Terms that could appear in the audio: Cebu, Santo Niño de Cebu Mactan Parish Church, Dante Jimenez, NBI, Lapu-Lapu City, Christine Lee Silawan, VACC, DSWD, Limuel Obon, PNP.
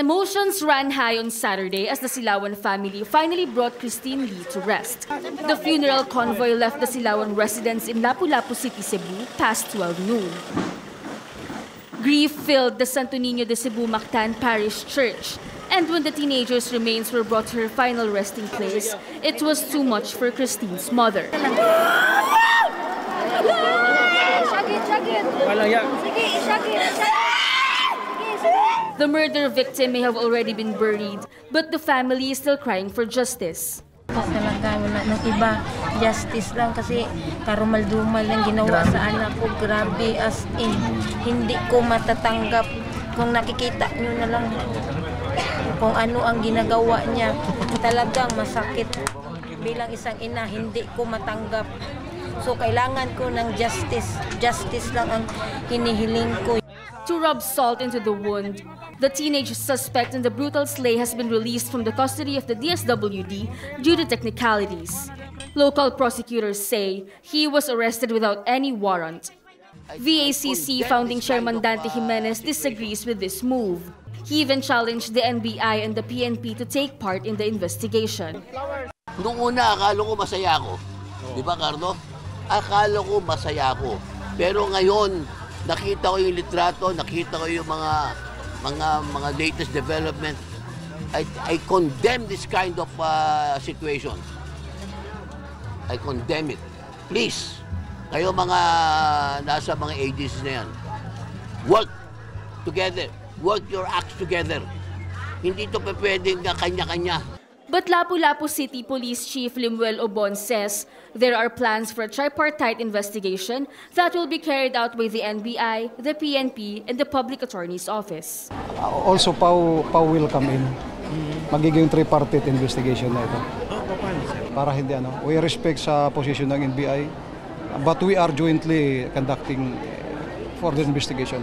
Emotions ran high on Saturday as the Silawan family finally brought Christine Lee to rest. The funeral convoy left the Silawan residence in Lapu-Lapu City, Cebu past 12 noon. Grief filled the Santo Niño de Cebu Mactan Parish Church, and when the teenager's remains were brought to her final resting place, it was too much for Christine's mother. The murder victim may have already been buried, but the family is still crying for justice. Justice lang kasi karumaldumal ang ginawa sa anak ko. Grabe, as in, hindi ko matatanggap. Kung nakikita nyo na lang kung ano ang ginagawa niya, talagang masakit. Bilang isang ina, hindi ko matanggap. So kailangan ko ng justice. Justice lang ang hinihiling ko. To rub salt into the wound, the teenage suspect in the brutal slay has been released from the custody of the DSWD due to technicalities. Local prosecutors say he was arrested without any warrant. VACC founding chairman Dante Jimenez disagrees with this move. He even challenged the NBI and the PNP to take part in the investigation. Nung una, akala ko masaya ako. Di ba, Carlo? Akala ko masaya ako. Pero ngayon, nakita ko yung litrato, nakita ko yung mga latest development. I condemn this kind of situation. I condemn it. Please, kayo mga nasa mga agencies na yan, work together. Work your acts together. Hindi ito pwedeng kanya-kanya. But Lapu-Lapu City Police Chief Limuel Obon says there are plans for a tripartite investigation that will be carried out by the NBI, the PNP, and the Public Attorney's Office. Also, PAW will come in. Magiging tripartite investigation na ito. Para hindi we respect sa position ng NBI, but we are jointly conducting further investigation.